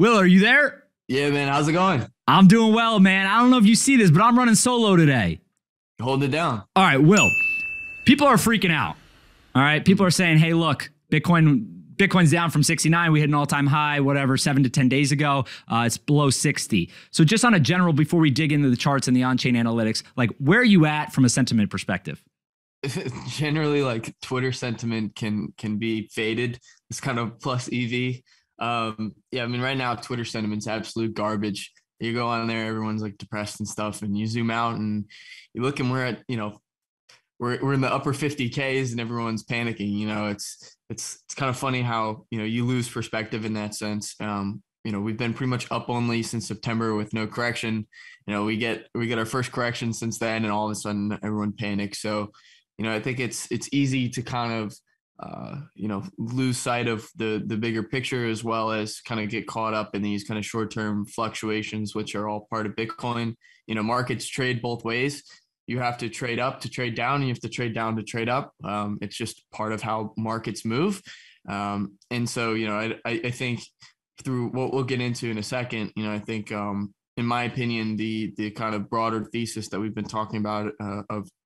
Will, are you there? Yeah, man. How's it going? I'm doing well, man. I don't know if you see this, but I'm running solo today. Hold it down. All right, Will. People are freaking out. All right. People are saying, hey, look, Bitcoin's down from 69. We hit an all-time high, whatever, 7 to 10 days ago. It's below 60. So just on a general, before we dig into the charts and the on-chain analytics, like, where are you at from a sentiment perspective? Generally, like, Twitter sentiment can be faded. It's kind of plus EV. Yeah, I mean, right now, Twitter sentiment's absolute garbage. You go on there, everyone's like depressed and stuff, and you zoom out and you look and we're at, you know, we're in the upper 50Ks and everyone's panicking. You know, it's kind of funny how, you know, you lose perspective in that sense. You know, we've been pretty much up only since September with no correction. You know, we get our first correction since then, and all of a sudden everyone panics. So, you know, I think it's easy to kind of, you know, lose sight of the bigger picture, as well as kind of get caught up in these kind of short-term fluctuations, which are all part of Bitcoin. You know, markets trade both ways. You have to trade up to trade down, and you have to trade down to trade up. It's just part of how markets move. And so, you know, I think through what we'll get into in a second, you know, I think, in my opinion, the kind of broader thesis that we've been talking about,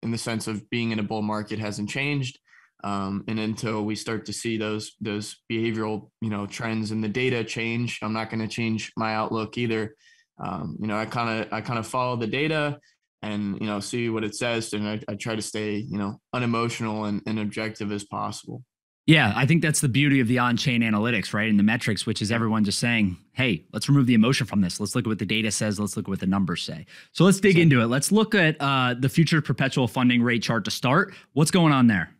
in the sense of being in a bull market, hasn't changed. And until we start to see those behavioral, you know, trends in the data change, I'm not going to change my outlook either. You know, I kind of follow the data and, you know, see what it says. And I try to stay, you know, unemotional and objective as possible. Yeah, I think that's the beauty of the on-chain analytics, right? And the metrics, which is everyone just saying, hey, let's remove the emotion from this. Let's look at what the data says. Let's look at what the numbers say. So let's dig into it. Let's look at the future perpetual funding rate chart to start. What's going on there?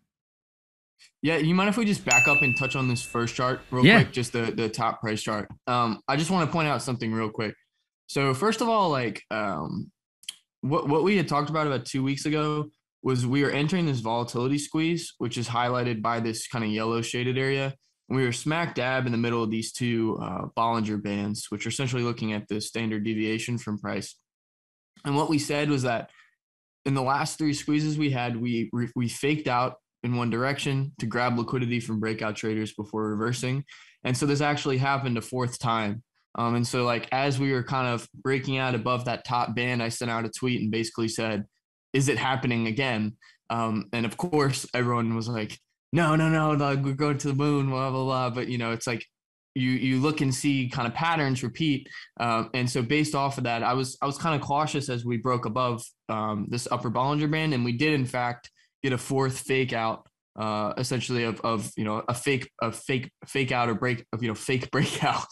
Yeah, you mind if we just back up and touch on this first chart real quick? Just the top price chart. I just want to point out something real quick. So first of all, like, what we had talked about 2 weeks ago was we were entering this volatility squeeze, which is highlighted by this kind of yellow shaded area. And we were smack dab in the middle of these two Bollinger bands, which are essentially looking at the standard deviation from price. And what we said was that in the last three squeezes we had, we faked out in one direction to grab liquidity from breakout traders before reversing. And so this actually happened a fourth time. And so, like, as we were kind of breaking out above that top band, I sent out a tweet and basically said, is it happening again? And of course everyone was like, no, like, we're going to the moon, blah, blah, blah. But, you know, it's like, you look and see kind of patterns repeat. And so based off of that, I was kind of cautious as we broke above this upper Bollinger band. And we did in fact get a fourth fake out, essentially of, you know, a fake out or break of, you know, fake breakout,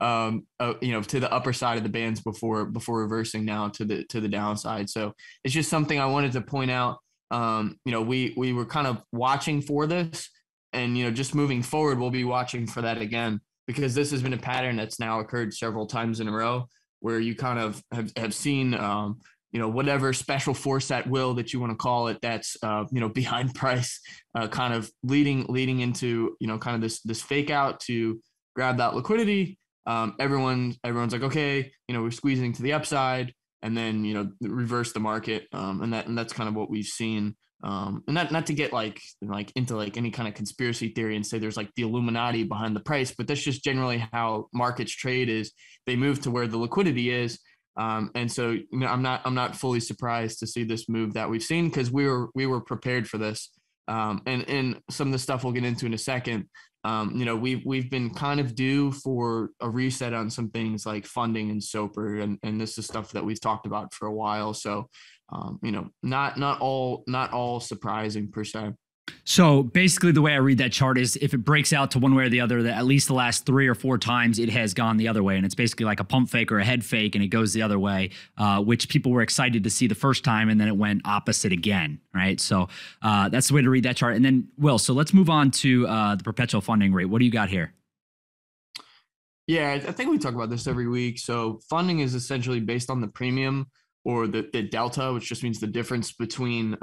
you know, to the upper side of the bands before reversing now to the downside. So it's just something I wanted to point out. You know, we were kind of watching for this, and, you know, just moving forward, we'll be watching for that again, because this has been a pattern that's now occurred several times in a row where you kind of have seen, you know, whatever special force at will that you want to call it, that's, you know, behind price, kind of leading into, you know, kind of this fake out to grab that liquidity. Everyone's like, okay, you know, we're squeezing to the upside, and then, you know, reverse the market. And that's kind of what we've seen. And not to get like into like any kind of conspiracy theory and say there's like the Illuminati behind the price, but that's just generally how markets trade is. They move to where the liquidity is. And so, you know, I'm not fully surprised to see this move that we've seen, because we were prepared for this. And some of the stuff we'll get into in a second. You know, we've been kind of due for a reset on some things like funding and SOPR, and this is stuff that we've talked about for a while. So, you know, not all surprising per se. So basically the way I read that chart is if it breaks out to one way or the other, that at least the last 3 or 4 times it has gone the other way. And it's basically like a pump fake or a head fake, and it goes the other way, which people were excited to see the first time. And then it went opposite again. Right. So that's the way to read that chart. And then, Will, so let's move on to the perpetual funding rate. What do you got here? Yeah, I think we talk about this every week. So funding is essentially based on the premium, or the delta, which just means the difference between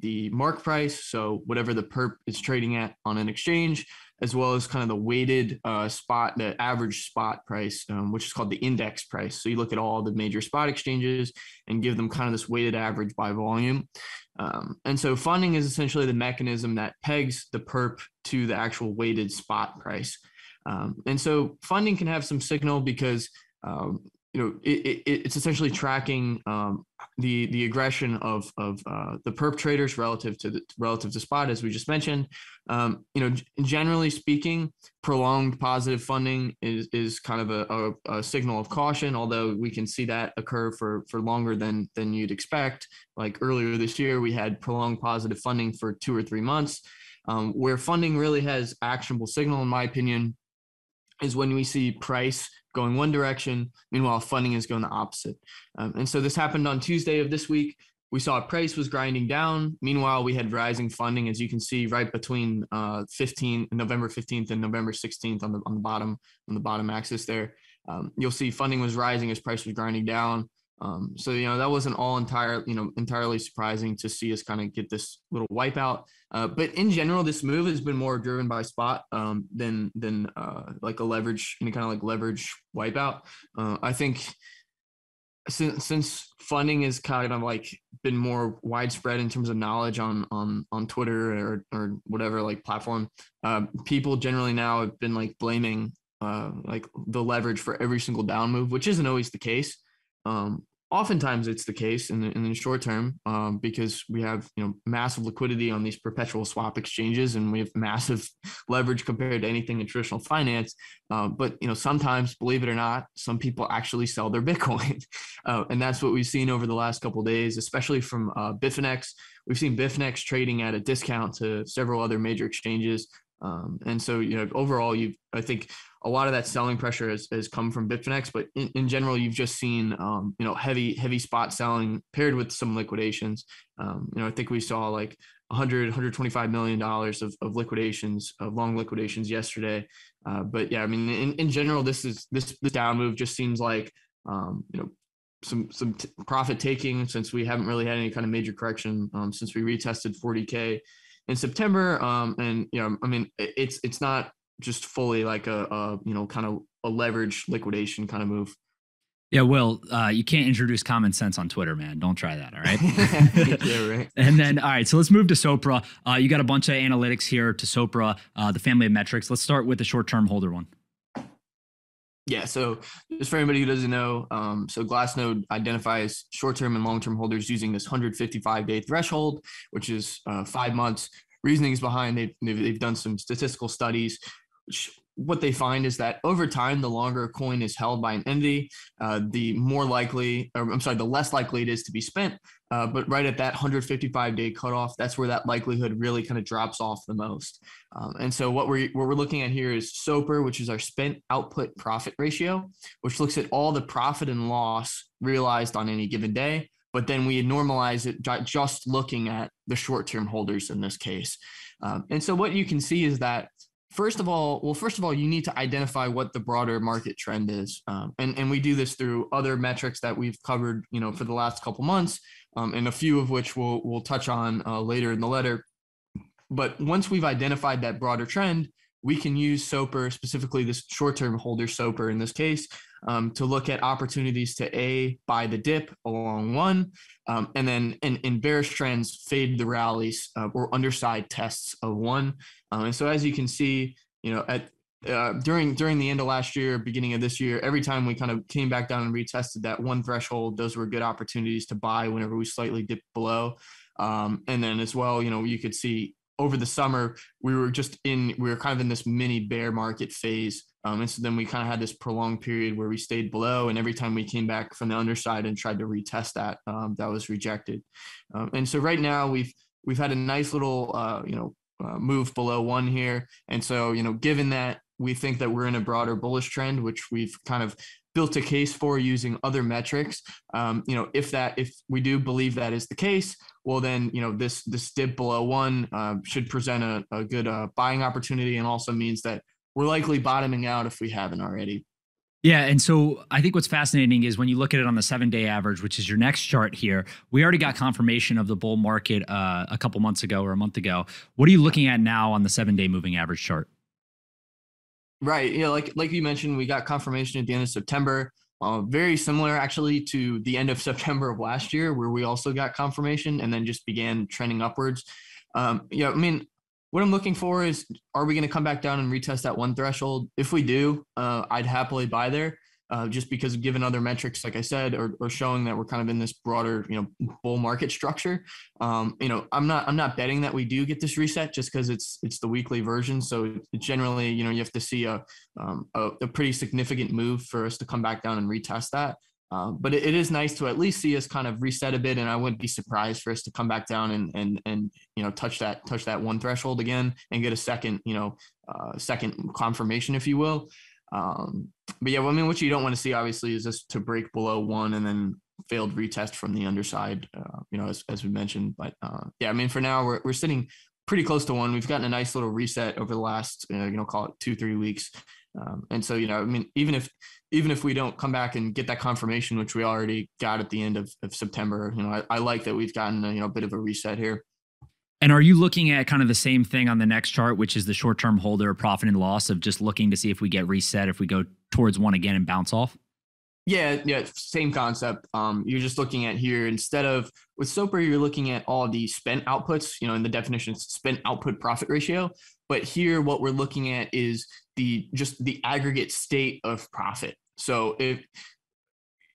the mark price, so whatever the perp is trading at on an exchange, as well as kind of the weighted spot, the average spot price, which is called the index price. So you look at all the major spot exchanges and give them kind of this weighted average by volume. And so funding is essentially the mechanism that pegs the perp to the actual weighted spot price. And so funding can have some signal because, it's essentially tracking the aggression of the perp traders relative to spot, as we just mentioned. Generally speaking, prolonged positive funding is kind of a signal of caution, although we can see that occur for longer than you'd expect. Like earlier this year, we had prolonged positive funding for 2 or 3 months. Where funding really has actionable signal, in my opinion, is when we see price going one direction, meanwhile funding is going the opposite. And so this happened on Tuesday of this week. We saw price was grinding down. Meanwhile, we had rising funding, as you can see, right between November 15th and November 16th on the bottom axis there. You'll see funding was rising as price was grinding down. So that wasn't all entirely surprising to see us kind of get this little wipeout. But in general, this move has been more driven by spot than like a leverage, any kind of like leverage wipeout. I think since funding has kind of like been more widespread in terms of knowledge on Twitter or whatever like platform, people generally now have been like blaming like the leverage for every single down move, which isn't always the case. Oftentimes it's the case in the short term because we have massive liquidity on these perpetual swap exchanges and we have massive leverage compared to anything in traditional finance. But sometimes, believe it or not, some people actually sell their Bitcoin, and that's what we've seen over the last couple of days, especially from Bitfinex. We've seen Bitfinex trading at a discount to several other major exchanges. And so, overall, I think a lot of that selling pressure has come from Bitfinex, but in general, you've just seen, heavy spot selling paired with some liquidations. I think we saw like $125 million of liquidations, of long liquidations yesterday. But yeah, I mean, in general, this down move just seems like, some profit taking, since we haven't really had any kind of major correction, since we retested 40K. in September, it's not just fully like a leverage liquidation kind of move. Yeah, Will, you can't introduce common sense on Twitter, man. Don't try that, all right? Yeah, right. And then, all right, so let's move to SOPR. You got a bunch of analytics here to SOPR, the family of metrics. Let's start with the short-term holder one. Yeah, so just for anybody who doesn't know, so Glassnode identifies short-term and long-term holders using this 155-day threshold, which is 5 months. Reasoning is behind, they've done some statistical studies. What they find is that over time, the longer a coin is held by an entity, the less likely it is to be spent. But right at that 155-day cutoff, that's where that likelihood really kind of drops off the most. And so what we're looking at here is SOPR, which is our spent output profit ratio, which looks at all the profit and loss realized on any given day. But then we normalize it just looking at the short-term holders in this case. And so what you can see is that first of all, you need to identify what the broader market trend is. And we do this through other metrics that we've covered, for the last couple months, and a few of which we'll touch on later in the letter. But once we've identified that broader trend, we can use SOPR, specifically this short-term holder SOPR in this case, to look at opportunities to buy the dip along one, and then in bearish trends, fade the rallies or underside tests of one. And so as you can see, during the end of last year, beginning of this year, every time we kind of came back down and retested that one threshold, those were good opportunities to buy whenever we slightly dipped below. And then as well, you could see over the summer, we were kind of in this mini bear market phase. And so then we kind of had this prolonged period where we stayed below, and every time we came back from the underside and tried to retest that, that was rejected. And so right now we've had a nice little, move below one here. And so, given that we think that we're in a broader bullish trend, which we've kind of built a case for using other metrics, if we do believe that is the case, well, then, this dip below one should present a good buying opportunity, and also means that we're likely bottoming out if we haven't already. Yeah. And so I think what's fascinating is when you look at it on the 7-day average, which is your next chart here, we already got confirmation of the bull market a couple months ago or a month ago. What are you looking at now on the 7-day moving average chart? Right. Like you mentioned, we got confirmation at the end of September. Very similar, actually, to the end of September of last year, where we also got confirmation and then just began trending upwards. What I'm looking for is, are we going to come back down and retest that one threshold? If we do, I'd happily buy there, just because given other metrics, like I said, are showing that we're kind of in this broader, bull market structure. I'm not betting that we do get this reset just because it's the weekly version. So generally, you have to see a pretty significant move for us to come back down and retest that. But it is nice to at least see us kind of reset a bit, and I wouldn't be surprised for us to come back down and touch that one threshold again and get a second confirmation, if you will. But yeah, what you don't want to see obviously is this to break below one and then failed retest from the underside, as we mentioned. But for now we're sitting pretty close to one. We've gotten a nice little reset over the last call it 2-3 weeks. And so, even if we don't come back and get that confirmation, which we already got at the end of September, I like that we've gotten a bit of a reset here. And are you looking at kind of the same thing on the next chart, which is the short-term holder profit and loss of just looking to see if we get reset, if we go towards one again and bounce off? Yeah, same concept. You're just looking at here, instead of with SOPR, you're looking at all the spent outputs, in the definition, it's spent output profit ratio. But here, what we're looking at is just the aggregate state of profit. So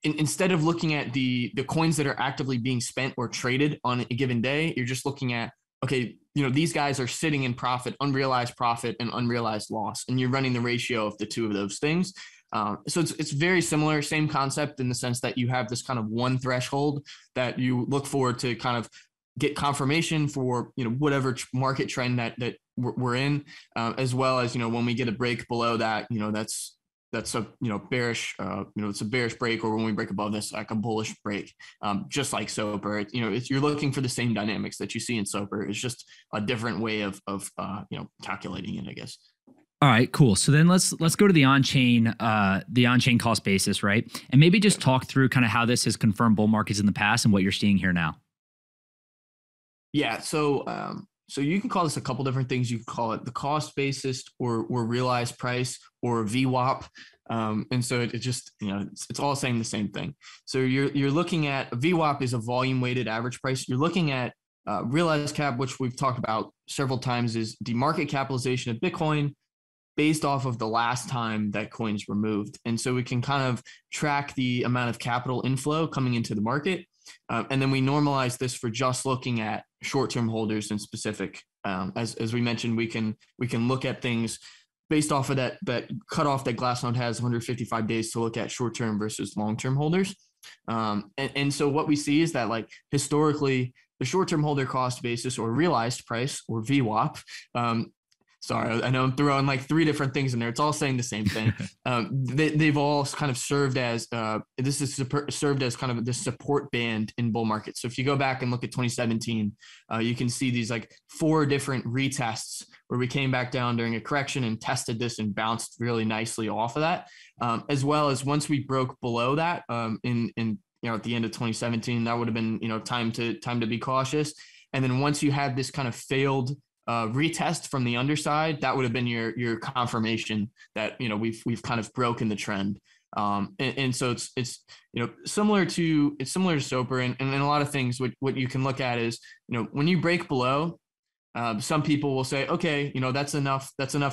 instead of looking at the coins that are actively being spent or traded on a given day, you're just looking at, okay, these guys are sitting in profit, unrealized profit, and unrealized loss, and you're running the ratio of the two of those things. So it's very similar, same concept in the sense that you have this kind of one threshold that you look for to kind of get confirmation for, whatever market trend that we're in, as well as, when we get a break below that, that's a, bearish, it's a bearish break, or when we break above this, like a bullish break, just like SOPR, you're looking for the same dynamics that you see in SOPR. It's just a different way of calculating it, I guess. All right, cool. So then let's go to the on-chain cost basis, right? And maybe just talk through kind of how this has confirmed bull markets in the past and what you're seeing here now. Yeah. So you can call this a couple different things. You can call it the cost basis or realized price or VWAP. And so it just, it's all saying the same thing. So you're looking at VWAP is a volume weighted average price. You're looking at realized cap, which we've talked about several times, is the market capitalization of Bitcoin based off of the last time that coins were moved. And so we can kind of track the amount of capital inflow coming into the market. And then we normalize this for just looking at short-term holders in specific. As we mentioned, we can look at things based off of that cutoff that Glassnode has, 155 days to look at short-term versus long-term holders. And so what we see is that, like, historically, the short-term holder cost basis or realized price or VWAP, sorry, I know I'm throwing like three different things in there. It's all saying the same thing. They've all kind of served as kind of the support band in bull markets. So if you go back and look at 2017, you can see these like four different retests where we came back down during a correction and tested this and bounced really nicely off of that. As well as once we broke below that in at the end of 2017, that would have been time to be cautious. And then once you had this kind of failed retest from the underside, that would have been your confirmation that we've kind of broken the trend, and so it's similar to SOPR, and a lot of things. What you can look at is when you break below, some people will say, okay, that's enough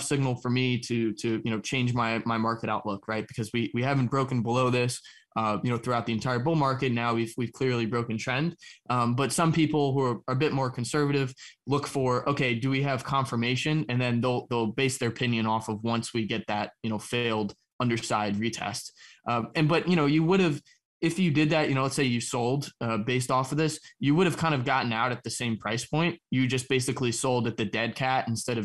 signal for me to change my market outlook, right? Because we haven't broken below this throughout the entire bull market. Now we've clearly broken trend. But some people who are a bit more conservative look for, okay, do we have confirmation? And then they'll base their opinion off of once we get that, failed underside retest. You would have, if you did that, let's say you sold based off of this, you would have kind of gotten out at the same price point. You just basically sold at the dead cat instead of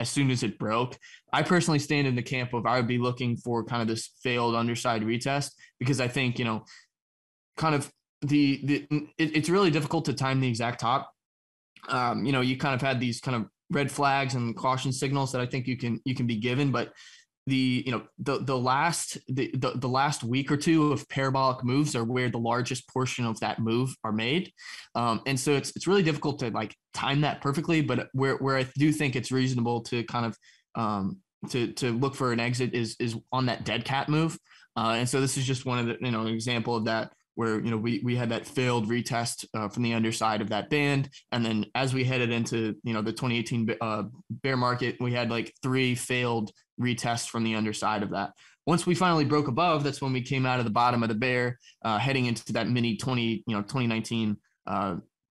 as soon as it broke. I personally stand in the camp of I would be looking for kind of this failed underside retest, because I think kind of it's really difficult to time the exact top. You kind of had these kind of red flags and caution signals that I think you can be given, but the last week or two of parabolic moves are where the largest portion of that move are made, and so it's really difficult to like time that perfectly. But where I do think it's reasonable to kind of to look for an exit is on that dead cat move, and so this is just one of the an example of that. where, you know, we had that failed retest from the underside of that band. And then as we headed into, you know, the 2018 bear market, we had like 3 failed retests from the underside of that. Once we finally broke above, that's when we came out of the bottom of the bear, heading into that mini 2019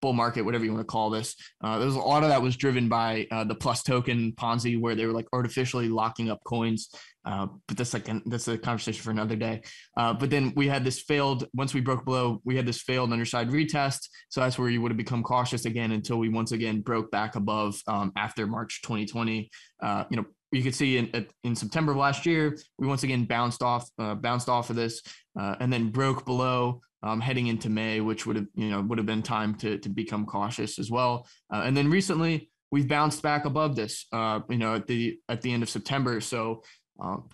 bull market, whatever you want to call this. There was a lot of that was driven by the plus token Ponzi, where they were like artificially locking up coins. But that's like, that's a conversation for another day. But then we had this failed, once we broke below, we had this failed underside retest. So that's where you would have become cautious again, until we once again broke back above after March 2020. You know, you could see in September of last year, we once again bounced off of this and then broke below heading into May, which would have, you know, would have been time to become cautious as well. And then recently we've bounced back above this, you know, at the end of September. So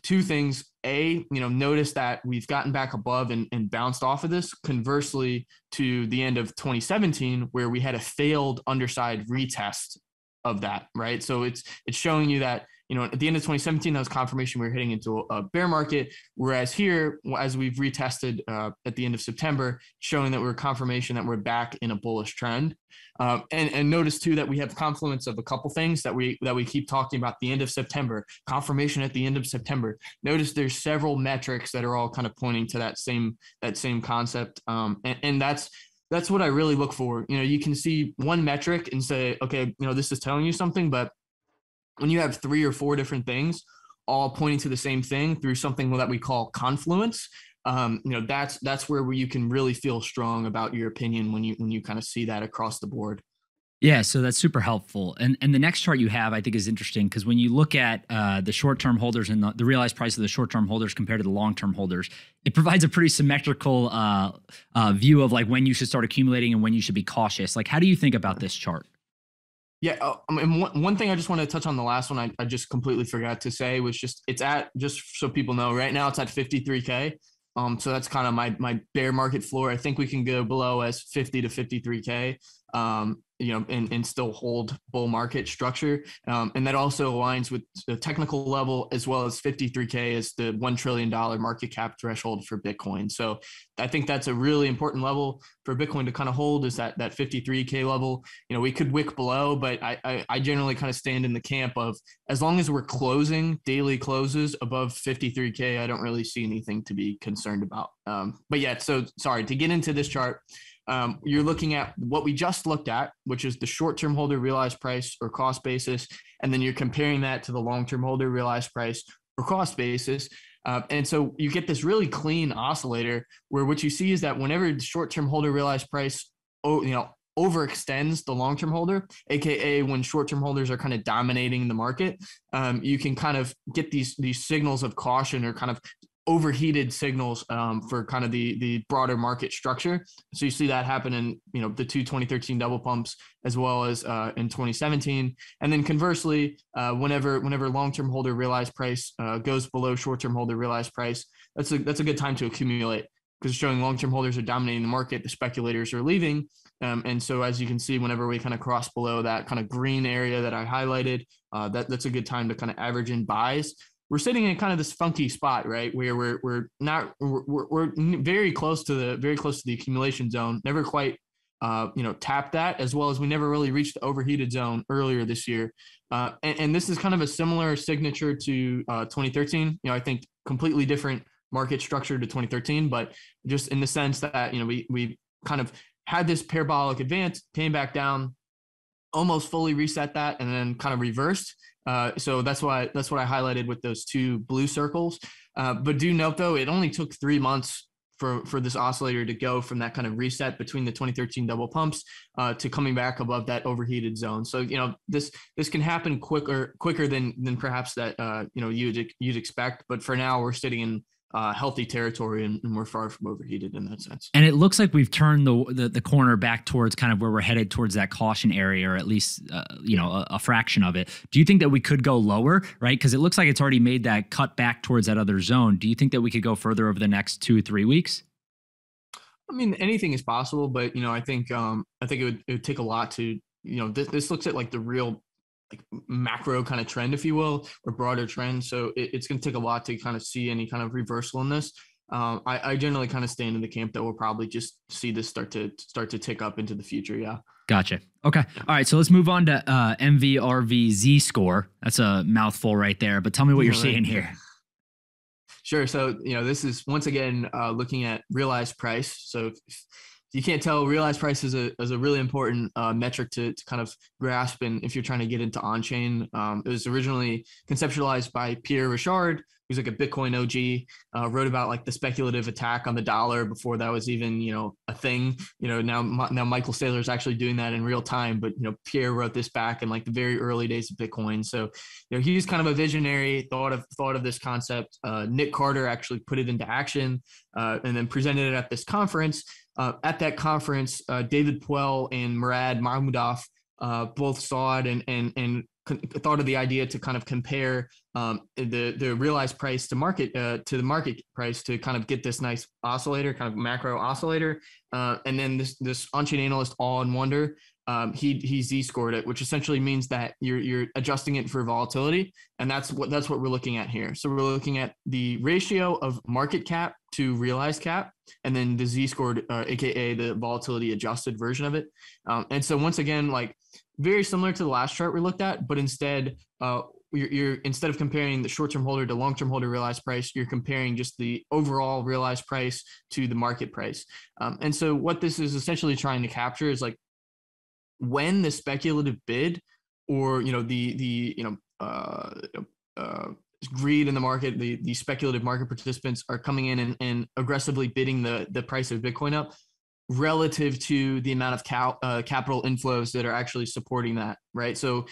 two things. A, you know, notice that we've gotten back above and bounced off of this, conversely to the end of 2017, where we had a failed underside retest of that, right? So it's showing you that, you know, at the end of 2017, that was confirmation we were heading into a bear market. Whereas here, as we've retested at the end of September, showing that we're confirmation that we're back in a bullish trend. And notice too that we have confluence of a couple things that we keep talking about. The end of September, confirmation at the end of September. Notice there's several metrics that are all kind of pointing to that same concept. And that's what I really look for. You know, you can see one metric and say, okay, you know, this is telling you something, but when you have 3 or 4 different things all pointing to the same thing through something that we call confluence, you know, that's where you can really feel strong about your opinion when you kind of see that across the board. Yeah, so that's super helpful. And the next chart you have, I think, is interesting, because when you look at the short-term holders and the realized price of the short-term holders compared to the long-term holders, it provides a pretty symmetrical view of like when you should start accumulating and when you should be cautious. Like, how do you think about this chart? Yeah, and one thing I just want to touch on, the last one I just completely forgot to say, was just, it's at, just so people know, right now it's at 53K. So that's kind of my bear market floor. I think we can go below as 50 to 53K, you know, and still hold bull market structure. And that also aligns with the technical level, as well as 53K is the $1 trillion market cap threshold for Bitcoin. So I think that's a really important level for Bitcoin to kind of hold, is that 53K level. You know, we could wick below, but I generally kind of stand in the camp of, as long as we're closing daily closes above 53K, I don't really see anything to be concerned about. But yeah, so sorry, to get into this chart, you're looking at what we just looked at, which is the short-term holder realized price or cost basis, and then you're comparing that to the long-term holder realized price or cost basis. And so you get this really clean oscillator, where what you see is that whenever the short-term holder realized price, you know, overextends the long-term holder, aka when short-term holders are kind of dominating the market, you can kind of get these signals of caution, or kind of overheated signals for kind of the broader market structure. So you see that happen in, you know, the two 2013 double pumps, as well as in 2017. And then conversely, whenever long-term holder realized price goes below short-term holder realized price, that's a good time to accumulate, because it's showing long-term holders are dominating the market, the speculators are leaving. And so as you can see, whenever we kind of cross below that kind of green area that I highlighted, that's a good time to kind of average in buys. We're sitting in kind of this funky spot, right, where we're very close to the accumulation zone. Never quite, you know, tapped that, as well as we never really reached the overheated zone earlier this year. And this is kind of a similar signature to 2013. You know, I think completely different market structure to 2013, but just in the sense that, you know, we kind of had this parabolic advance, came back down, almost fully reset that, and then kind of reversed. So that's what I highlighted with those 2 blue circles. But do note, though, it only took 3 months for this oscillator to go from that kind of reset between the 2013 double pumps to coming back above that overheated zone. So, you know, this can happen quicker than perhaps that, you know, you'd expect. But for now, we're sitting in healthy territory, and we're far from overheated in that sense. And it looks like we've turned the corner back towards kind of where we're headed, towards that caution area, or at least, you know, a fraction of it. Do you think that we could go lower, right? Because it looks like it's already made that cut back towards that other zone. Do you think that we could go further over the next 2 or 3 weeks? I mean, anything is possible, but, you know, I think it would take a lot to, you know, this looks at like the real, like, macro kind of trend, if you will, or broader trend. So it's going to take a lot to kind of see any kind of reversal in this. I generally kind of stand in the camp that we'll probably just see this start to tick up into the future. Yeah. Gotcha. Okay. All right. So let's move on to MVRVZ score. That's a mouthful right there, but tell me what you're seeing here. Sure. So, you know, this is once again looking at realized price. So if you can't tell, realized price is a really important metric to kind of grasp. And if you're trying to get into on-chain, it was originally conceptualized by Pierre Richard, who's like a Bitcoin OG, wrote about like the speculative attack on the dollar before that was even, you know, a thing. You know, now Michael Saylor is actually doing that in real time, but, you know, Pierre wrote this back in like the very early days of Bitcoin. So, you know, he's kind of a visionary, thought of this concept. Nick Carter actually put it into action and then presented it at this conference. At that conference, David Puel and Murad Mahmoudaf both saw it and thought of the idea to kind of compare the realized price to market to the market price to kind of get this nice oscillator, kind of macro oscillator. And then this on-chain analyst Awe and Wonder, he z-scored it, which essentially means that you're adjusting it for volatility, and that's what we're looking at here. So we're looking at the ratio of market cap to realized cap, and then the z-scored, aka the volatility adjusted version of it. And so once again, like very similar to the last chart we looked at, but instead you're instead of comparing the short-term holder to long-term holder realized price, you're comparing just the overall realized price to the market price. And so what this is essentially trying to capture is like when the speculative bid, or you know the greed in the market, the speculative market participants are coming in and aggressively bidding the price of Bitcoin up relative to the amount of capital inflows that are actually supporting that, right? So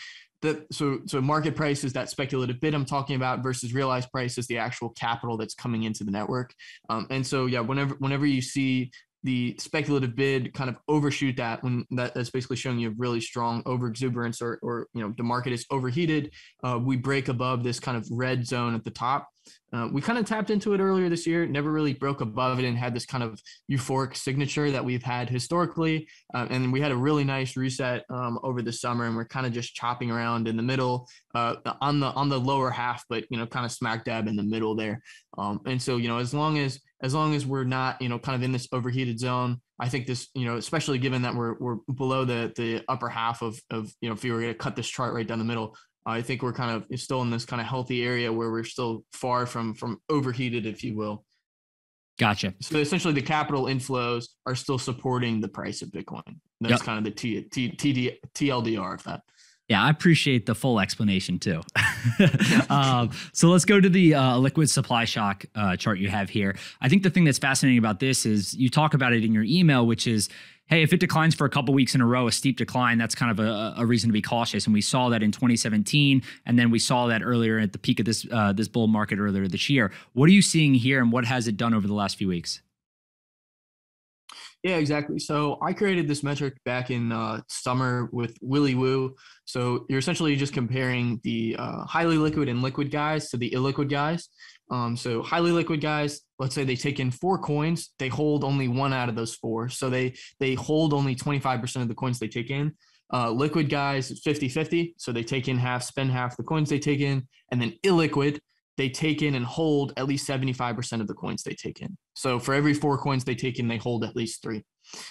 market price is that speculative bid I'm talking about versus realized price is the actual capital that's coming into the network. And so yeah, whenever you see the speculative bid kind of overshoot that, when that's basically showing you a really strong overexuberance or you know the market is overheated, we break above this kind of red zone at the top. We kind of tapped into it earlier this year, never really broke above it and had this kind of euphoric signature that we've had historically. And we had a really nice reset over the summer, and we're kind of just chopping around in the middle on the lower half, but, you know, kind of smack dab in the middle there. And so, you know, as long as we're not, you know, kind of in this overheated zone, I think this, you know, especially given that we're below the upper half of, you know, if you were going to cut this chart right down the middle, I think we're kind of still in this kind of healthy area where we're still far from overheated, if you will. Gotcha. So essentially the capital inflows are still supporting the price of Bitcoin. That's kind of the TLDR of that. Yeah, I appreciate the full explanation too. So let's go to the liquid supply shock chart you have here. I think the thing that's fascinating about this is you talk about it in your email, which is, hey, if it declines for a couple weeks in a row, a steep decline, that's kind of a reason to be cautious. And we saw that in 2017, and then we saw that earlier at the peak of this bull market earlier this year. What are you seeing here, and what has it done over the last few weeks? Yeah, exactly. So I created this metric back in summer with Willy Woo. So you're essentially just comparing the highly liquid and liquid guys to the illiquid guys. So highly liquid guys, let's say they take in 4 coins, they hold only 1 out of those 4. So they hold only 25% of the coins they take in. Liquid guys, 50-50. So they take in half, spend half the coins they take in. And then illiquid, they take in and hold at least 75% of the coins they take in. So for every 4 coins they take in, they hold at least 3.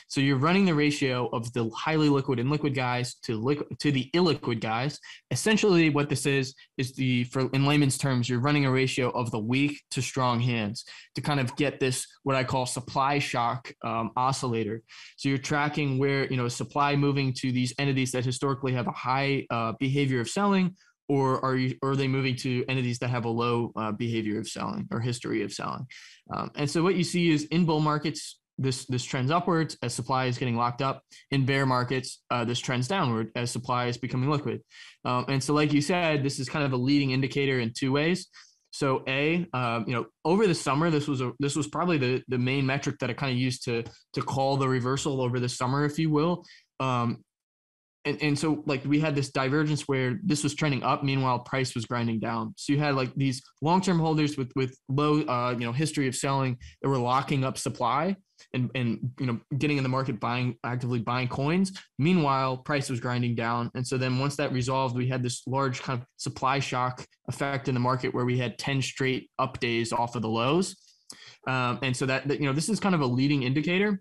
So you're running the ratio of the highly liquid and liquid guys to the illiquid guys. Essentially what this is, in layman's terms, you're running a ratio of the weak to strong hands to kind of get this, what I call supply shock oscillator. So you're tracking where, you know, supply moving to these entities that historically have a high behavior of selling, or are they moving to entities that have a low behavior of selling or history of selling? And so what you see is in bull markets, this trends upwards as supply is getting locked up. In bear markets, this trends downward as supply is becoming liquid. And so like you said, this is kind of a leading indicator in 2 ways. So you know, over the summer, this was probably the main metric that I kind of used to call the reversal over the summer, if you will. And so like we had this divergence where this was trending up, meanwhile price was grinding down. So you had like these long-term holders with low you know, history of selling that were locking up supply and you know, getting in the market, actively buying coins. Meanwhile, price was grinding down. And so then once that resolved, we had this large kind of supply shock effect in the market where we had 10 straight up days off of the lows. And so that, you know, this is kind of a leading indicator,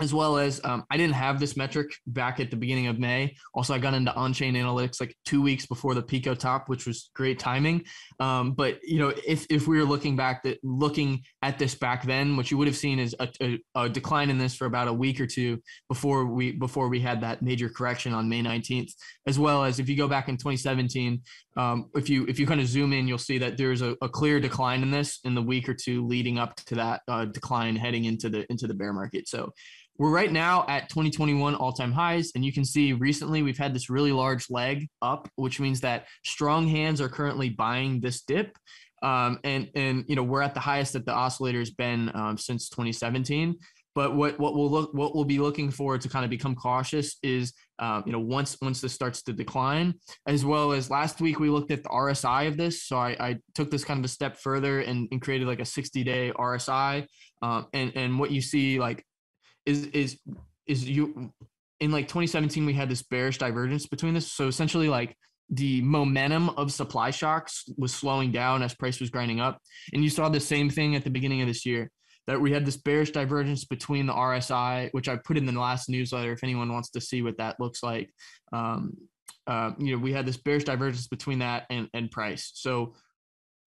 as well as I didn't have this metric back at the beginning of May. Also, I got into on-chain analytics like 2 weeks before the Pico top, which was great timing. But, you know, if we were looking back, that looking at this back then, what you would have seen is a decline in this for about a week or two before we had that major correction on May 19th, as well as if you go back in 2017, if you kind of zoom in, you'll see that there's a clear decline in this in the week or two leading up to that decline heading into the bear market. So we're right now at 2021 all-time highs, and you can see recently we've had this really large leg up, which means that strong hands are currently buying this dip. And you know, we're at the highest that the oscillator has been since 2017. But what we'll be looking for to kind of become cautious is you know, once this starts to decline, as well as last week we looked at the RSI of this. So I took this kind of a step further and created like a 60-day RSI. And what you see like is you in like 2017 we had this bearish divergence between this. So essentially like the momentum of supply shocks was slowing down as price was grinding up, and you saw the same thing at the beginning of this year, that we had this bearish divergence between the RSI, which I put in the last newsletter if anyone wants to see what that looks like. You know, we had this bearish divergence between that and price. So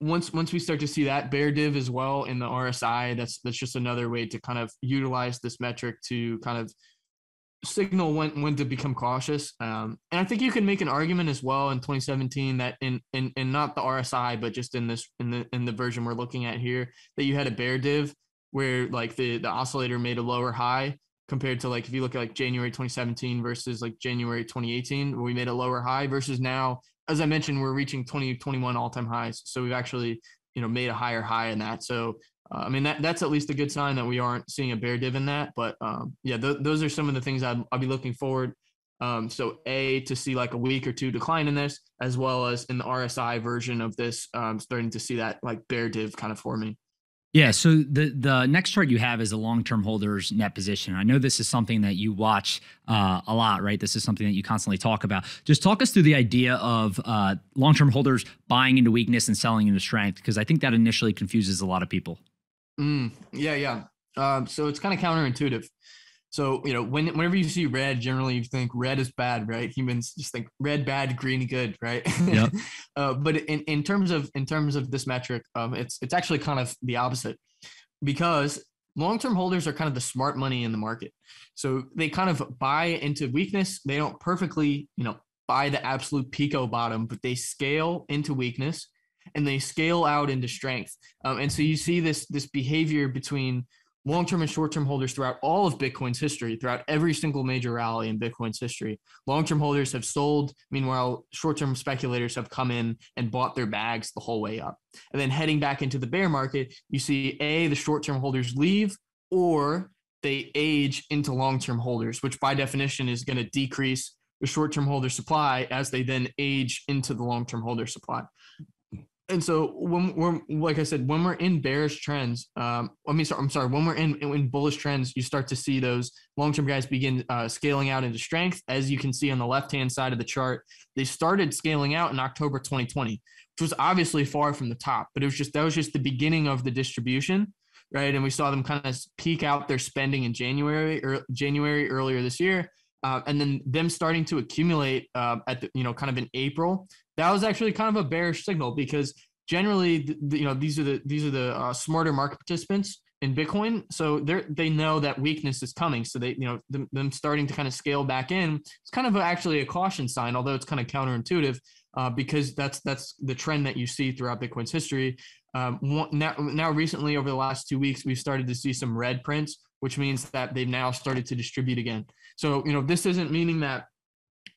once we start to see that bear div as well in the RSI, that's just another way to kind of utilize this metric to kind of signal when to become cautious. And I think you can make an argument as well in 2017 that in not the RSI, but just in this in the version we're looking at here, that you had a bear div where like the oscillator made a lower high compared to like if you look at like January 2017 versus like January 2018, where we made a lower high versus now. As I mentioned, we're reaching 2021 all-time highs, so we've actually, you know, made a higher high in that. So, I mean, that's at least a good sign that we aren't seeing a bear div in that. But yeah, those are some of the things I'll be looking forward. So, to see like a week or two decline in this, as well as in the RSI version of this, starting to see that like bear div kind of forming. Yeah. So the next chart you have is a long-term holder's net position. I know this is something that you watch a lot, right? This is something that you constantly talk about. Just talk us through the idea of long-term holders buying into weakness and selling into strength, because I think that initially confuses a lot of people. Yeah. So it's kind of counterintuitive. So, you know, whenever you see red, generally you think red is bad, right? Humans just think red bad, green good, right? Yep. But in terms of this metric, it's actually kind of the opposite, because long-term holders are kind of the smart money in the market. So they kind of buy into weakness. They don't perfectly, you know, buy the absolute Pico bottom, but they scale into weakness and they scale out into strength. And so you see this behavior between long-term and short-term holders throughout all of Bitcoin's history, throughout every single major rally in Bitcoin's history. Long-term holders have sold. Meanwhile, short-term speculators have come in and bought their bags the whole way up. And then heading back into the bear market, you see, the short-term holders leave, or they age into long-term holders, which by definition is going to decrease the short-term holder supply as they then age into the long-term holder supply. And so when we're in bearish trends, when we're in bullish trends, you start to see those long-term guys begin scaling out into strength. As you can see on the left-hand side of the chart, they started scaling out in October 2020, which was obviously far from the top, but that was just the beginning of the distribution, right? And we saw them kind of peak out their spending in January earlier this year. And then them starting to accumulate in April. That was actually kind of a bearish signal, because generally, you know, these are the smarter market participants in Bitcoin. So they know that weakness is coming. So they, you know, them starting to kind of scale back in. It's kind of actually a caution sign, although it's kind of counterintuitive, because that's the trend that you see throughout Bitcoin's history. Now recently, over the last 2 weeks, we've started to see some red prints, which means that they've now started to distribute again. So, you know, this isn't meaning that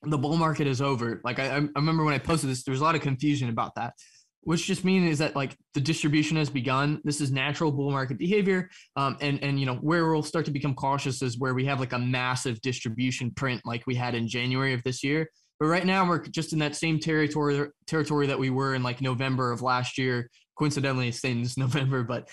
the bull market is over. Like I remember when I posted this, there was a lot of confusion about that, which just means is that like the distribution has begun. This is natural bull market behavior. And you know, where we'll start to become cautious is where we have like a massive distribution print like we had in January of this year. But right now we're just in that same territory that we were in like November of last year. Coincidentally, it's saying this November, but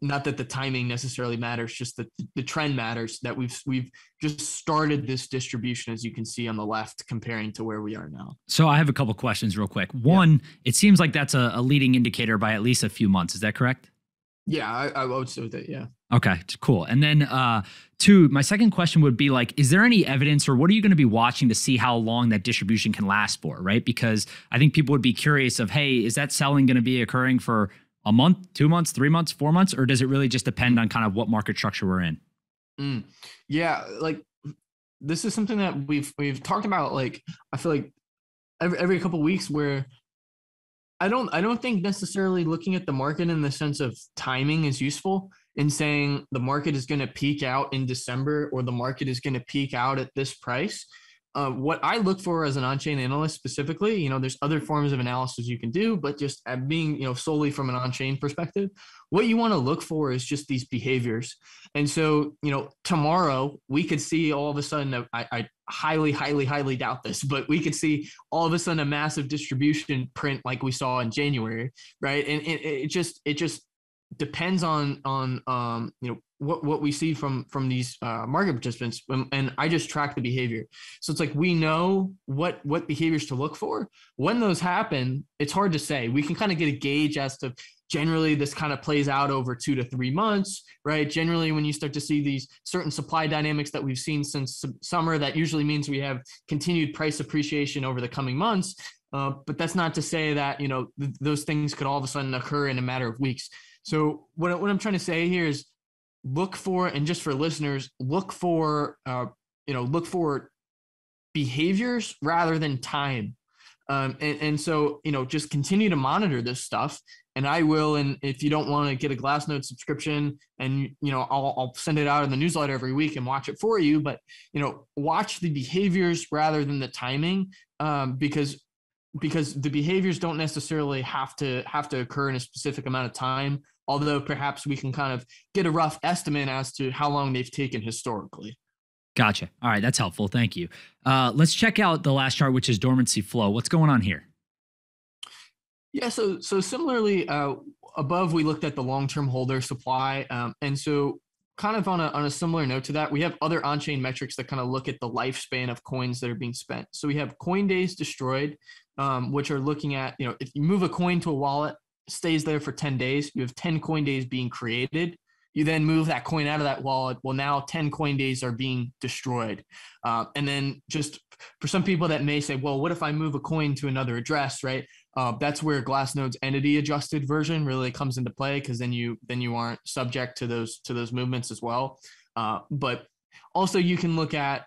not that the timing necessarily matters, just that the trend matters, that we've just started this distribution, as you can see on the left, comparing to where we are now. So I have a couple questions real quick. One, yeah. It seems like that's a leading indicator by at least a few months. Is that correct? Yeah, I would say that. Yeah. Okay, cool. And then two, my second question would be like, is there any evidence or what are you going to be watching to see how long that distribution can last for, right? Because I think people would be curious of, hey, is that selling going to be occurring for a month, 2 months, 3 months, 4 months, or does it really just depend on kind of what market structure we're in? Yeah, like this is something that we've talked about. Like I feel like every couple of weeks where I don't think necessarily looking at the market in the sense of timing is useful in saying the market is going to peak out in December or the market is going to peak out at this price. What I look for as an on-chain analyst specifically, you know, there's other forms of analysis you can do, but just being, you know, solely from an on-chain perspective, what you want to look for is just these behaviors. And so, you know, tomorrow we could see all of a sudden, I highly, highly, highly doubt this, but we could see all of a sudden a massive distribution print like we saw in January, right? And it just depends on you know, what we see from these market participants, and I just track the behavior. So it's like we know what behaviors to look for. When those happen, it's hard to say. We can kind of get a gauge as to generally this kind of plays out over 2 to 3 months, right? Generally, when you start to see these certain supply dynamics that we've seen since summer, that usually means we have continued price appreciation over the coming months. But that's not to say that, you know, those things could all of a sudden occur in a matter of weeks. So what I'm trying to say here is look for, and just for listeners, look for, you know, look for behaviors rather than time. And so, you know, just continue to monitor this stuff. And I will, and if you don't want to get a Glassnode subscription, and, you know, I'll send it out in the newsletter every week and watch it for you. But, you know, watch the behaviors rather than the timing, because the behaviors don't necessarily have to occur in a specific amount of time, although perhaps we can kind of get a rough estimate as to how long they've taken historically. Gotcha. All right. That's helpful. Thank you. Let's check out the last chart, which is dormancy flow. What's going on here? Yeah. So similarly, above, we looked at the long-term holder supply. And so kind of on a similar note to that, we have other on-chain metrics that kind of look at the lifespan of coins that are being spent. So we have coin days destroyed, which are looking at, you know, if you move a coin to a wallet, stays there for 10 days, you have 10 coin days being created. You then move that coin out of that wallet. Well, now 10 coin days are being destroyed. And then just for some people that may say, well, what if I move a coin to another address, right? That's where Glassnode's entity adjusted version really comes into play, because then you aren't subject to those movements as well. But also you can look at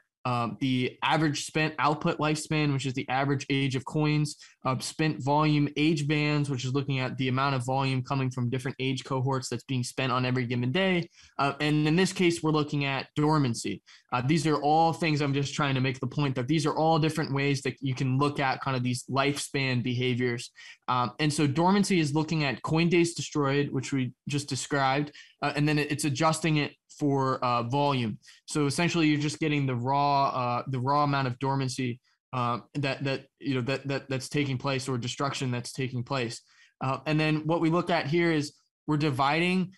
the average spent output lifespan, which is the average age of coins, spent volume age bands, which is looking at the amount of volume coming from different age cohorts that's being spent on every given day. And in this case, we're looking at dormancy. These are all things, I'm just trying to make the point that these are all different ways that you can look at kind of these lifespan behaviors. And so dormancy is looking at coin days destroyed, which we just described, and then it's adjusting it for volume. So essentially you're just getting the raw amount of dormancy that's taking place, or destruction that's taking place. And then what we look at here is we're comparing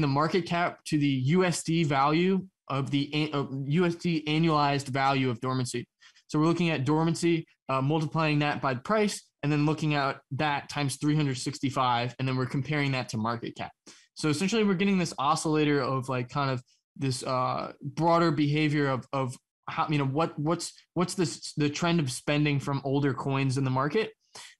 the market cap to the USD value of the USD annualized value of dormancy. So we're looking at dormancy, multiplying that by price, and then looking at that times 365. And then we're comparing that to market cap. So essentially we're getting this oscillator of like kind of this broader behavior of how, you know, what's this, the trend of spending from older coins in the market.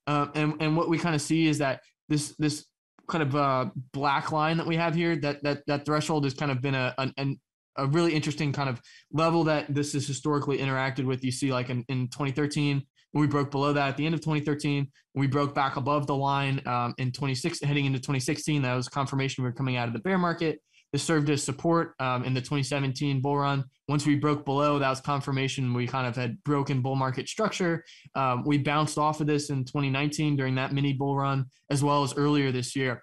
And what we kind of see is that this kind of black line that we have here, that threshold has kind of been a really interesting kind of level that this is historically interacted with. You see like in 2013, when we broke below that at the end of 2013, we broke back above the line in 2016, heading into 2016. That was confirmation we were coming out of the bear market. This served as support in the 2017 bull run. Once we broke below, that was confirmation we kind of had broken bull market structure. We bounced off of this in 2019 during that mini bull run, as well as earlier this year.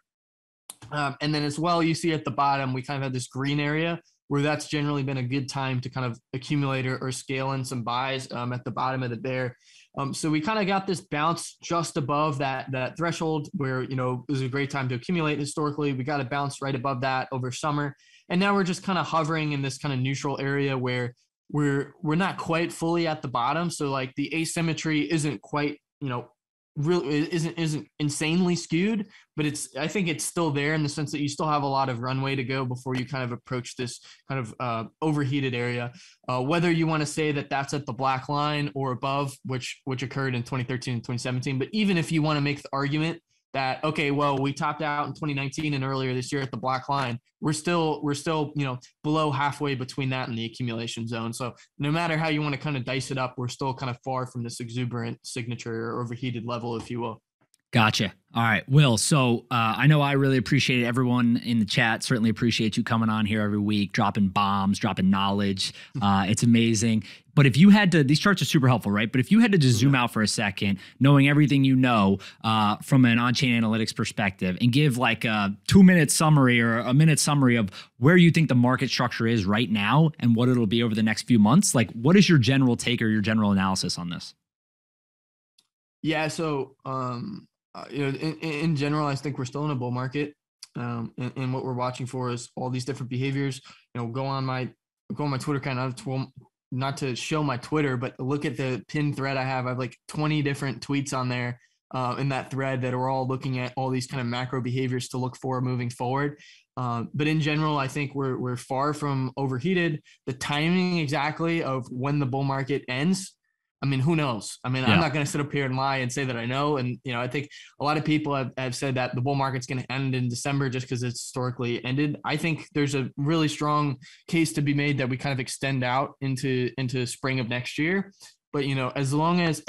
And then as well, you see at the bottom, we kind of had this green area where that's generally been a good time to kind of accumulate or scale in some buys at the bottom of the bear. So we kind of got this bounce just above that threshold where, you know, it was a great time to accumulate historically. We got a bounce right above that over summer. And now we're just kind of hovering in this kind of neutral area where we're not quite fully at the bottom. So like the asymmetry isn't quite, you know, really isn't insanely skewed, but it's, I think it's still there in the sense that you still have a lot of runway to go before you kind of approach this kind of overheated area. Whether you want to say that that's at the black line or above, which occurred in 2013 and 2017, but even if you want to make the argument that, okay, well, we topped out in 2019 and earlier this year at the black line, we're still, you know, below halfway between that and the accumulation zone. So no matter how you want to kind of dice it up, we're still kind of far from this exuberant signature or overheated level, if you will. Gotcha. All right, Will. So I know I really appreciate everyone in the chat. Certainly appreciate you coming on here every week, dropping bombs, dropping knowledge. It's amazing. But if you had to, these charts are super helpful, right? But if you had to just zoom out for a second, knowing everything you know from an on-chain analytics perspective, and give like a 2-minute summary or a minute summary of where you think the market structure is right now and what it'll be over the next few months, like what is your general take or your general analysis on this? Yeah. So, you know, in general, I think we're still in a bull market, and what we're watching for is all these different behaviors. You know, go on my Twitter account. Not to show my Twitter, but look at the pinned thread I have. I have like 20 different tweets on there in that thread that are all looking at all these kind of macro behaviors to look for moving forward. But in general, I think we're far from overheated. The timing exactly of when the bull market ends, I mean, who knows? I mean, yeah. I'm not going to sit up here and lie and say that I know. And, you know, I think a lot of people have said that the bull market's going to end in December just because it's historically ended. I think there's a really strong case to be made that we kind of extend out into spring of next year. But, you know, as long as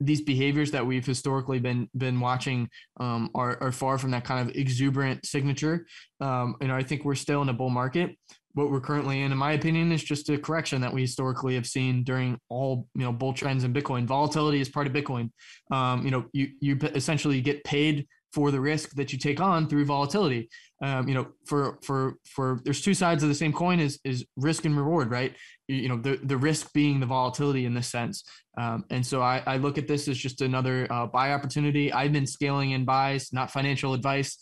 these behaviors that we've historically been watching are far from that kind of exuberant signature, you know, I think we're still in a bull market. What we're currently in my opinion, is just a correction that we historically have seen during all, you know, bull trends in Bitcoin. Volatility is part of Bitcoin. You know, you essentially get paid for the risk that you take on through volatility. You know, for there's two sides of the same coin is risk and reward, right? You know, the risk being the volatility in this sense. And so I look at this as just another buy opportunity. I've been scaling in buys, not financial advice,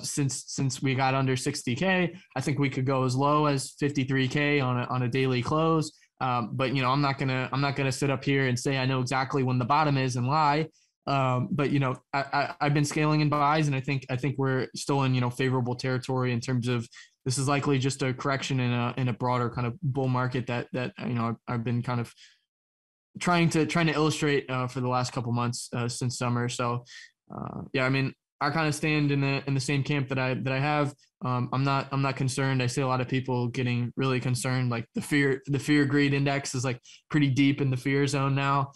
since we got under 60K. I think we could go as low as 53K on a daily close. But you know, I'm not gonna sit up here and say I know exactly when the bottom is and lie. But you know, I've been scaling in buys, and I think we're still in, you know, favorable territory in terms of this is likely just a correction in a broader kind of bull market that you know I've been kind of trying to illustrate for the last couple months since summer. So yeah, I mean, I kind of stand in the same camp that I have. I'm not concerned. I see a lot of people getting really concerned. Like the fear greed index is like pretty deep in the fear zone now.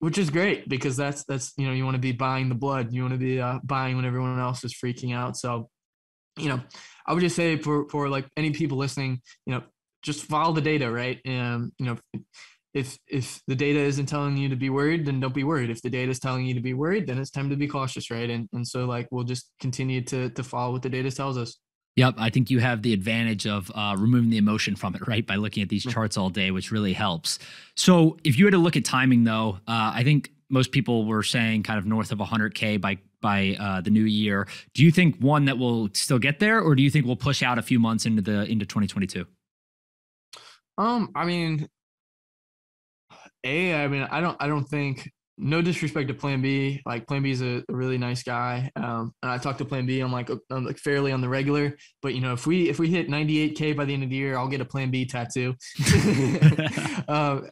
Which is great because that's, you know, you want to be buying the blood. You want to be buying when everyone else is freaking out. So, you know, I would just say for like any people listening, you know, just follow the data, right? And, you know, if the data isn't telling you to be worried, then don't be worried. If the data is telling you to be worried, then it's time to be cautious, right? And so like, we'll just continue to follow what the data tells us. Yep. I think you have the advantage of removing the emotion from it, right? By looking at these charts all day, which really helps. So if you had to look at timing though, I think most people were saying kind of north of 100K by the new year. Do you think one that will still get there, or do you think we'll push out a few months into 2022? I mean, I don't think, no disrespect to Plan B. Like Plan B is a really nice guy, and I talk to Plan B on like fairly on the regular. But you know, if we hit 98K by the end of the year, I'll get a Plan B tattoo. I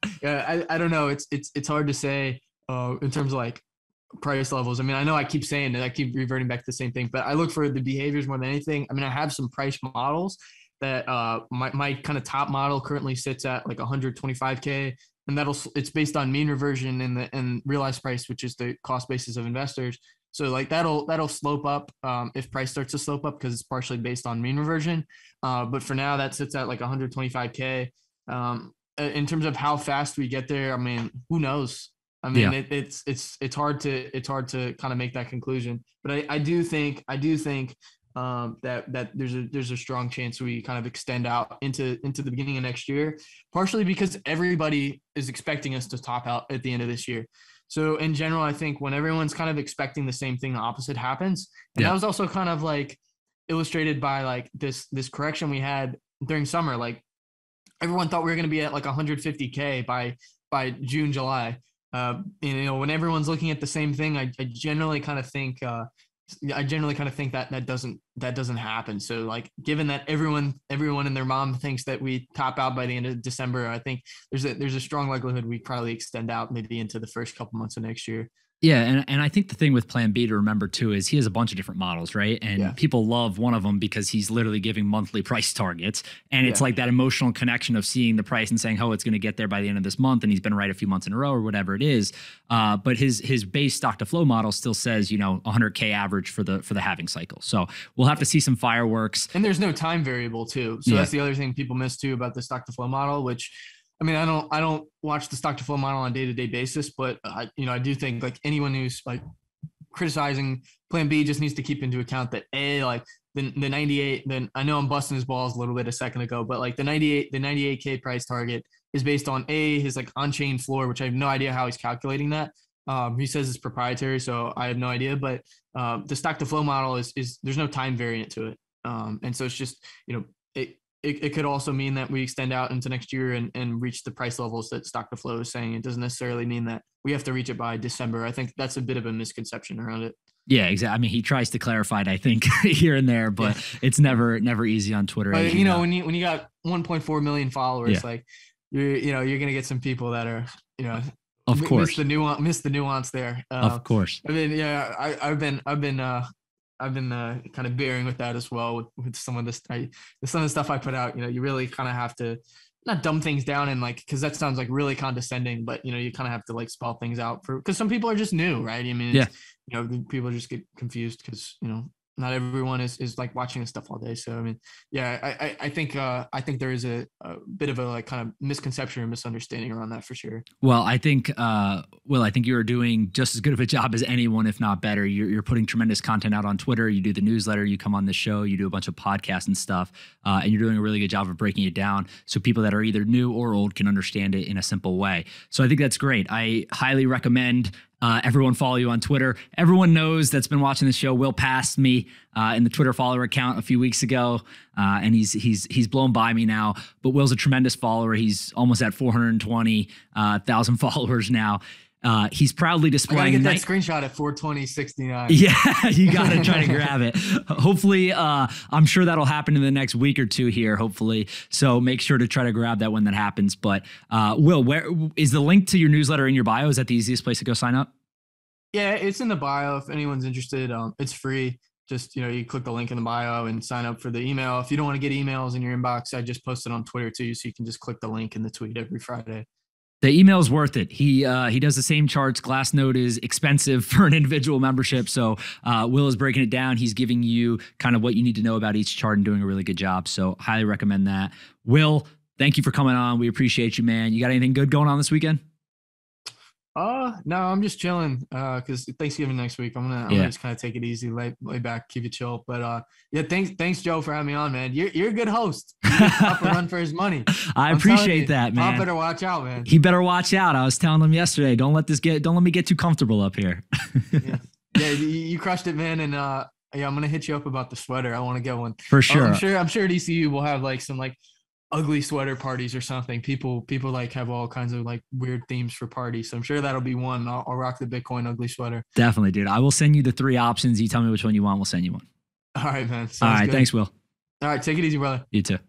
don't know. It's hard to say in terms of like price levels. I mean, I know I keep saying that, I keep reverting back to the same thing, but I look for the behaviors more than anything. I mean, I have some price models that my kind of top model currently sits at like 125K. And it's based on mean reversion and realized price, which is the cost basis of investors. So like that'll slope up if price starts to slope up because it's partially based on mean reversion. But for now, that sits at like 125K. In terms of how fast we get there, I mean, who knows? I mean, yeah. It's hard to kind of make that conclusion. But I do think that there's a strong chance we kind of extend out into the beginning of next year, partially because everybody is expecting us to top out at the end of this year. So in general, I think when everyone's kind of expecting the same thing, the opposite happens. And that was also kind of like illustrated by like this correction we had during summer. Like everyone thought we were going to be at like 150K by June, July. you know, when everyone's looking at the same thing, I generally kind of think, that doesn't happen. So like, given that everyone and their mom thinks that we top out by the end of December, I think there's a strong likelihood we probably extend out maybe into the first couple months of next year. Yeah. And I think the thing with Plan B to remember too, is he has a bunch of different models, right? And people love one of them because he's literally giving monthly price targets. And it's like that emotional connection of seeing the price and saying, oh, it's going to get there by the end of this month. And he's been right a few months in a row or whatever it is. But his base stock to flow model still says, you know, 100K average for the halving cycle. So we'll have to see some fireworks. And there's no time variable too. So that's the other thing people miss too about the stock to flow model, which, I mean, I don't watch the stock to flow model on a day-to-day basis, but I do think like anyone who's like criticizing Plan B just needs to keep into account that the 98, then I know I'm busting his balls a little bit a second ago, but like the 98K price target is based on his like on-chain floor, which I have no idea how he's calculating that. He says it's proprietary, so I have no idea, but the stock to flow model is there's no time variant to it. And so it's just, you know, it could also mean that we extend out into next year and reach the price levels that stock to flow is saying. It doesn't necessarily mean that we have to reach it by December. I think that's a bit of a misconception around it. Yeah, exactly. I mean, he tries to clarify it, I think, here and there, but it's never easy on Twitter. But you know, when you got 1.4 million followers, like you're going to get some people that are, you know, of course, miss the nuance there. Of course. I mean, yeah, I've been kind of bearing with that as well with some of the stuff I put out. You know, you really kind of have to not dumb things down and like, cause that sounds like really condescending, but you know, you kind of have to like spell things out cause some people are just new, right? I mean, you know, people just get confused cause you know, not everyone is like watching this stuff all day. So, I mean, I think there is a bit of a like kind of misconception or misunderstanding around that for sure. Well, I think you are doing just as good of a job as anyone, if not better. You're putting tremendous content out on Twitter. You do the newsletter, you come on the show, you do a bunch of podcasts and stuff, and you're doing a really good job of breaking it down so people that are either new or old can understand it in a simple way. So I think that's great. I highly recommend everyone follow you on Twitter. Everyone knows that's been watching the show. Will passed me in the Twitter follower account a few weeks ago, and he's blown by me now. But Will's a tremendous follower. He's almost at 420,000 followers now. He's proudly displaying. I gotta get that screenshot at 420.69. Yeah, you gotta try to grab it. Hopefully, I'm sure that'll happen in the next week or two here. Hopefully, so make sure to try to grab that when that happens. But Will, where is the link to your newsletter in your bio? Is that the easiest place to go sign up? Yeah, it's in the bio. If anyone's interested, it's free. Just, you know, you click the link in the bio and sign up for the email. If you don't want to get emails in your inbox, I just posted on Twitter too, so you can just click the link in the tweet every Friday. The email's worth it. He does the same charts. Glassnode is expensive for an individual membership. So Will is breaking it down. He's giving you kind of what you need to know about each chart and doing a really good job. So highly recommend that. Will, thank you for coming on. We appreciate you, man. You got anything good going on this weekend? No, I'm just chilling. Cause Thanksgiving next week, I'm gonna just kind of take it easy, lay back, keep it chill. But yeah, thanks Joe for having me on, man. You're a good host. You up and run for his money. I appreciate that, man. I better watch out, man. He better watch out. I was telling him yesterday, don't let me get too comfortable up here. Yeah, you crushed it, man. And yeah, I'm gonna hit you up about the sweater. I want to get one for sure. I'm sure DCU will have like some like ugly sweater parties or something. People like have all kinds of like weird themes for parties. So I'm sure that'll be one. I'll rock the Bitcoin ugly sweater. Definitely, dude. I will send you the three options. You tell me which one you want. We'll send you one. All right, man. Sounds good. Thanks, Will. All right. Take it easy, brother. You too.